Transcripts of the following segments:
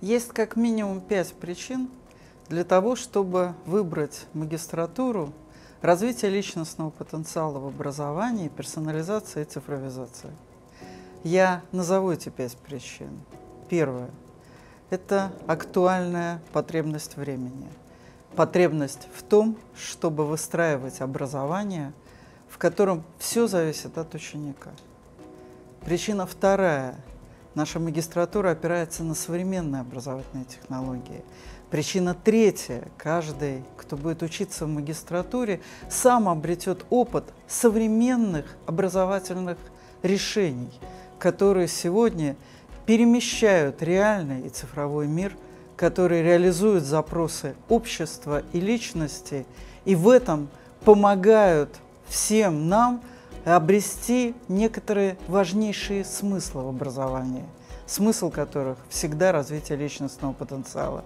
Есть как минимум 5 причин для того, чтобы выбрать магистратуру развития личностного потенциала в образовании, персонализации и цифровизации. Я назову эти 5 причин. Первое – это актуальная потребность времени. Потребность в том, чтобы выстраивать образование, в котором все зависит от ученика. Причина вторая. Наша магистратура опирается на современные образовательные технологии. Причина третья. Каждый, кто будет учиться в магистратуре, сам обретет опыт современных образовательных решений, которые сегодня перемещают реальный и цифровой мир, которые реализуют запросы общества и личности, и в этом помогают всем нам обрести некоторые важнейшие смыслы в образовании, смысл которых всегда развитие личностного потенциала.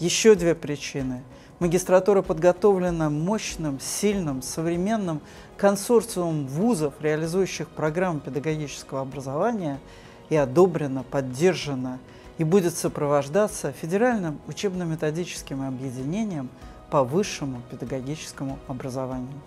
Еще две причины. Магистратура подготовлена мощным, сильным, современным консорциумом вузов, реализующих программы педагогического образования, и одобрена, поддержана, и будет сопровождаться федеральным учебно-методическим объединением по высшему педагогическому образованию.